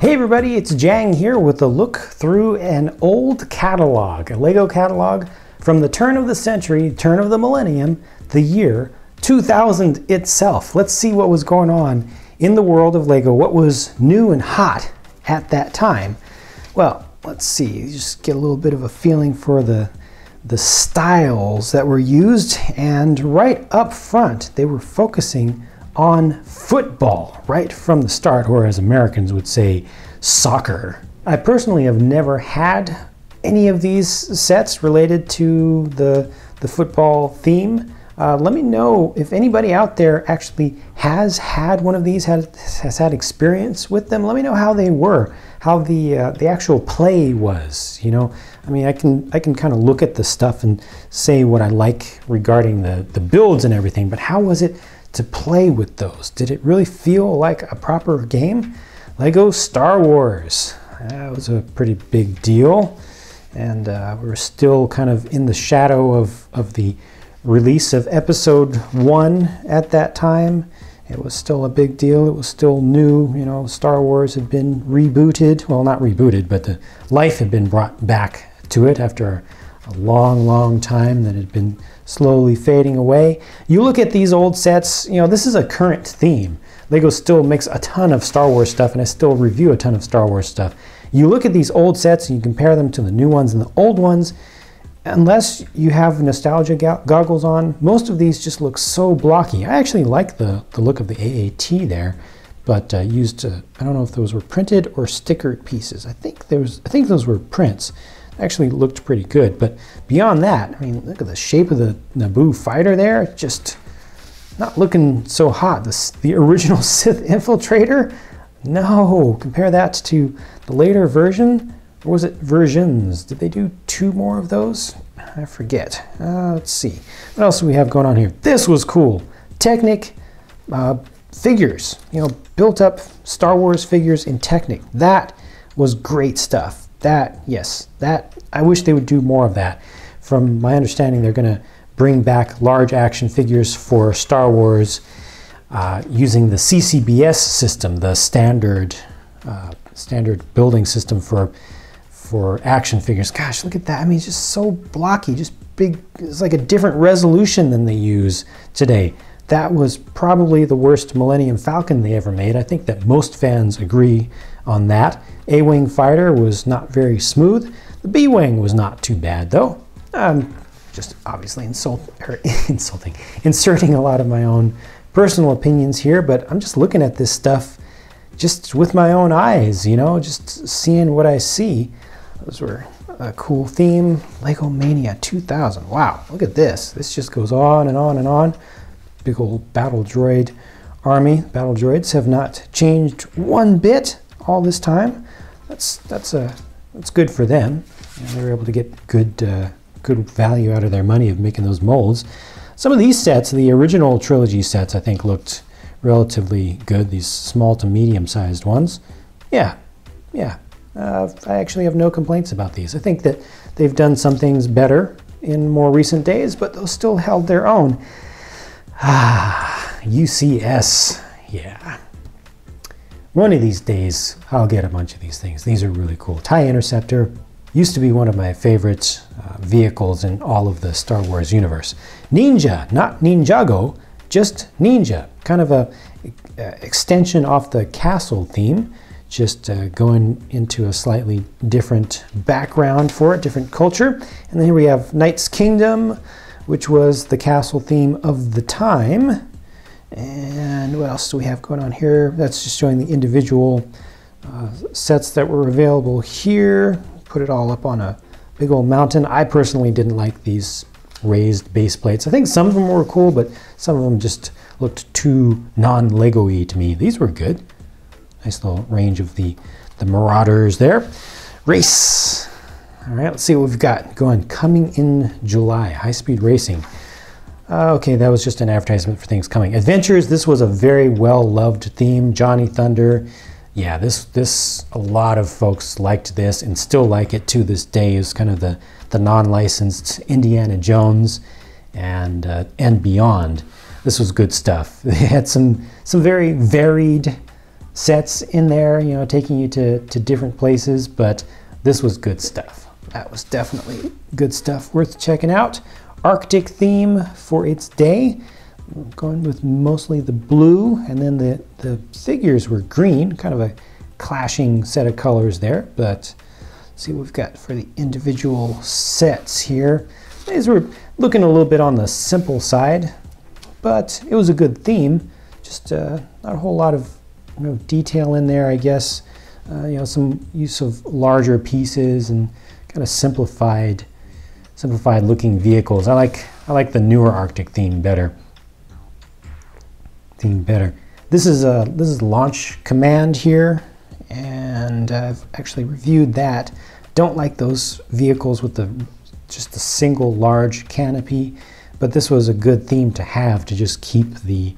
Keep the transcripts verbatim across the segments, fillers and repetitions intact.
Hey everybody, it's Jang here with a look through an old catalog, a Lego catalog from the turn of the century, turn of the millennium, the year two thousand itself. Let's see what was going on in the world of Lego, what was new and hot at that time. Well, let's see, just get a little bit of a feeling for the the styles that were used, and right up front they were focusing on football right from the start, or as Americans would say, soccer. I personally have never had any of these sets related to the, the football theme. Uh, let me know if anybody out there actually has had one of these, had, has had experience with them. Let me know how they were, how the uh, the actual play was. You know, I mean, I can I can kind of look at the stuff and say what I like regarding the the builds and everything, but how was it to play with those? Did it really feel like a proper game? Lego Star Wars, that was a pretty big deal, and uh, we're still kind of in the shadow of of the release of Episode one at that time. It was still a big deal. It was still new. You know, Star Wars had been rebooted. Well, not rebooted, but the life had been brought back to it after a long, long time that had been slowly fading away. You look at these old sets, you know, this is a current theme. Lego still makes a ton of Star Wars stuff, and I still review a ton of Star Wars stuff. You look at these old sets and you compare them to the new ones and the old ones. Unless you have nostalgia go goggles on, most of these just look so blocky. I actually like the, the look of the A A T there, but uh, used to, I don't know if those were printed or stickered pieces. I think, there was, I think those were prints. Actually looked pretty good, but beyond that, I mean, look at the shape of the Naboo fighter there, just not looking so hot. This, the original Sith Infiltrator? No, compare that to the later version. Or was it versions? Did they do two more of those? I forget. Uh, let's see. What else do we have going on here? This was cool. Technic uh, figures. You know, built up Star Wars figures in Technic. That was great stuff. That, yes, that, I wish they would do more of that. From my understanding, they're going to bring back large action figures for Star Wars uh, using the C C B S system, the standard, uh, standard building system for for action figures. Gosh, look at that. I mean, it's just so blocky, just big. It's like a different resolution than they use today. That was probably the worst Millennium Falcon they ever made. I think that most fans agree on that. A-Wing fighter was not very smooth. The B-Wing was not too bad, though. I'm just obviously insult, or insulting, inserting a lot of my own personal opinions here, but I'm just looking at this stuff just with my own eyes, you know, just seeing what I see. Those were a cool theme. Lego Mania two thousand. Wow, look at this. This just goes on and on and on. Big old Battle Droid army. Battle Droids have not changed one bit all this time. That's that's a that's good for them. You know, they were able to get good uh, good value out of their money of making those molds. Some of these sets, the original trilogy sets, I think looked relatively good. These small to medium-sized ones. Yeah, yeah. Uh, I actually have no complaints about these. I think that they've done some things better in more recent days, but those still held their own. Ah, U C S, yeah. One of these days, I'll get a bunch of these things. These are really cool. TIE Interceptor used to be one of my favorite uh, vehicles in all of the Star Wars universe. Ninja, not Ninjago, just Ninja. Kind of a uh, extension off the castle theme. Just uh, going into a slightly different background for it, different culture. And then here we have Knight's Kingdom, which was the castle theme of the time. And what else do we have going on here? That's just showing the individual uh, sets that were available here. Put it all up on a big old mountain. I personally didn't like these raised base plates. I think some of them were cool, but some of them just looked too non-Lego-y to me. These were good. Nice little range of the, the Marauders there. Race. All right, let's see what we've got going. Coming in July, high-speed racing. Uh, okay, that was just an advertisement for things coming. Adventures, this was a very well-loved theme. Johnny Thunder. Yeah, this, this a lot of folks liked this and still like it to this day. It's kind of the, the non-licensed Indiana Jones and, uh, and beyond. This was good stuff. They had some, some very varied sets in there, you know, taking you to, to different places, but this was good stuff. That was definitely good stuff worth checking out. Arctic theme for its day. I'm going with mostly the blue, and then the, the figures were green, kind of a clashing set of colors there, but let's see what we've got for the individual sets here. These were looking a little bit on the simple side, but it was a good theme. Just uh, not a whole lot of, you know, detail in there, I guess. Uh, you know, some use of larger pieces and kind of simplified simplified looking vehicles. I like I like the newer Arctic theme better. Theme better. This is a this is Launch Command here, and I've actually reviewed that. Don't like those vehicles with the just a single large canopy, but this was a good theme to have to just keep the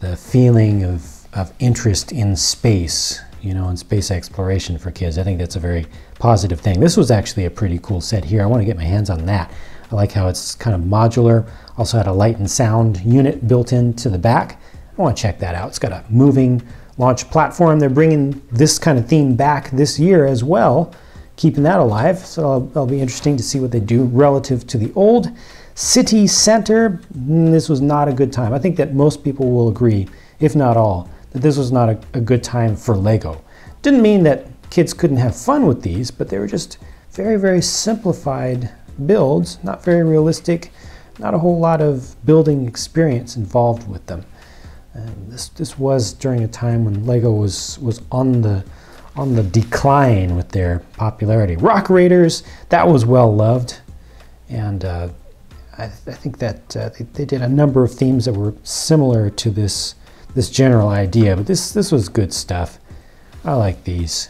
the feeling of of interest in space, you know, in space exploration for kids. I think that's a very positive thing. This was actually a pretty cool set here. I want to get my hands on that. I like how it's kind of modular. Also had a light and sound unit built into the back. I want to check that out. It's got a moving launch platform. They're bringing this kind of theme back this year as well, keeping that alive. So it'll be interesting to see what they do relative to the old. City Center, this was not a good time. I think that most people will agree, if not all, that this was not a, a good time for Lego. Didn't mean that kids couldn't have fun with these, but they were just very, very simplified builds, not very realistic, not a whole lot of building experience involved with them. And this this was during a time when Lego was was on the on the decline with their popularity. Rock Raiders, that was well loved, and uh, I, th I think that uh, they, they did a number of themes that were similar to this this general idea. But this this was good stuff. I like these.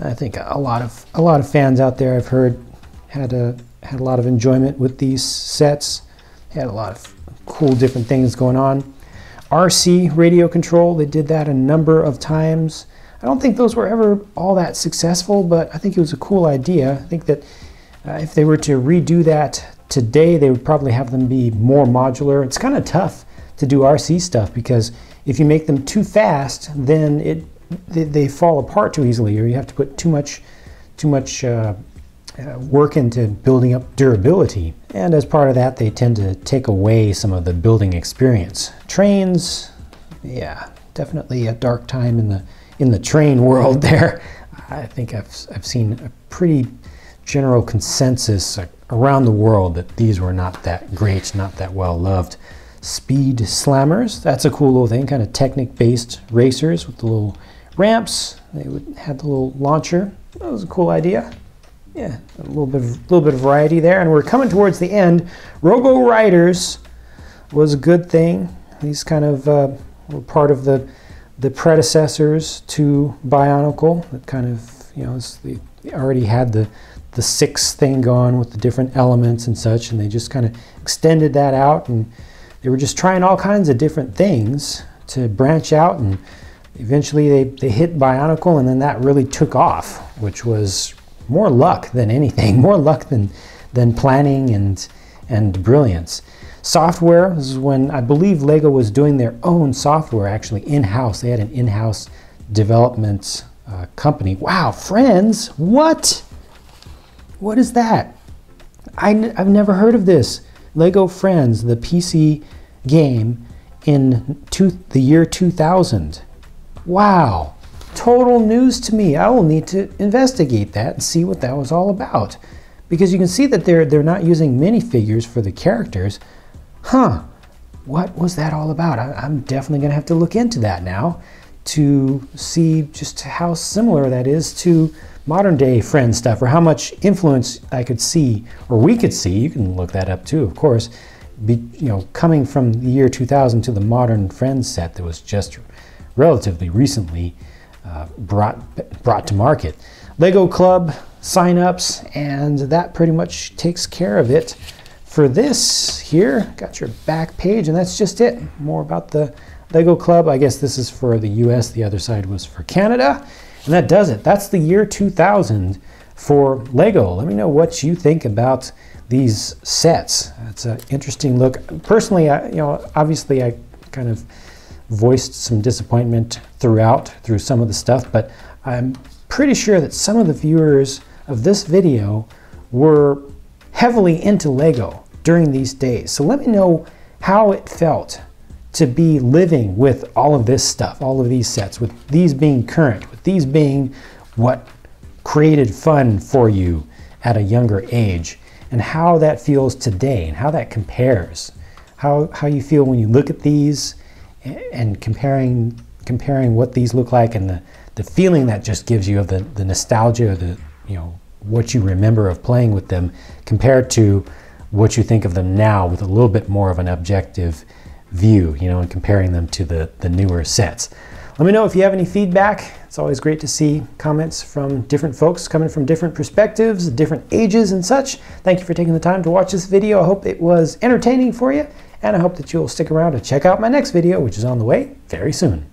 I think a lot of a lot of fans out there, I've heard, had a had a lot of enjoyment with these sets. Had a lot of cool different things going on. R C radio control, they did that a number of times. I don't think those were ever all that successful, but I think it was a cool idea. I think that uh, if they were to redo that today, they would probably have them be more modular. It's kind of tough to do R C stuff because if you make them too fast, then it they, they fall apart too easily, or you have to put too much too much uh, uh, work into building up durability. And as part of that, they tend to take away some of the building experience. Trains, yeah, definitely a dark time in the in the train world there. I think I've, I've seen a pretty general consensus around the world that these were not that great, not that well loved. Speed Slammers, that's a cool little thing, kind of Technic-based racers with the little ramps. They would, had the little launcher. That was a cool idea. Yeah, a little bit, of, little bit of variety there, and we're coming towards the end. Rogo Riders was a good thing. These kind of uh, were part of the the predecessors to Bionicle. That kind of, you know, it's the, they already had the the six thing going with the different elements and such, and they just kind of extended that out, and they were just trying all kinds of different things to branch out, and eventually they they hit Bionicle, and then that really took off, which was more luck than anything, more luck than than planning and and brilliance. Software, this is when I believe Lego was doing their own software actually in-house. They had an in-house development uh, company. Wow, Friends, what? What is that? I n I've never heard of this. Lego Friends, the P C game in two, the year two thousand. Wow. Total news to me. I will need to investigate that and see what that was all about, because you can see that they're they're not using minifigures for the characters. Huh, what was that all about? I, I'm definitely gonna have to look into that now to see just how similar that is to modern day Friends stuff, or how much influence I could see, or we could see, you can look that up too, of course, be, you know, coming from the year two thousand to the modern Friends set that was just relatively recently Uh, brought brought to market. Lego Club sign-ups, and that pretty much takes care of it for this here. Got your back page, and that's just it. More about the Lego Club. I guess this is for the U S, the other side was for Canada, and that does it. That's the year two thousand for Lego. Let me know what you think about these sets. It's an interesting look. Personally, I, you know, obviously I kind of voiced some disappointment throughout through some of the stuff, but I'm pretty sure that some of the viewers of this video were heavily into Lego during these days. So let me know how it felt to be living with all of this stuff, all of these sets, with these being current, with these being what created fun for you at a younger age, and how that feels today and how that compares, how, how you feel when you look at these and comparing comparing what these look like, and the, the feeling that just gives you of the, the nostalgia, the, you know, what you remember of playing with them compared to what you think of them now with a little bit more of an objective view, you know, and comparing them to the, the newer sets. Let me know if you have any feedback. It's always great to see comments from different folks coming from different perspectives, different ages and such. Thank you for taking the time to watch this video. I hope it was entertaining for you, and I hope that you'll stick around to check out my next video, which is on the way very soon.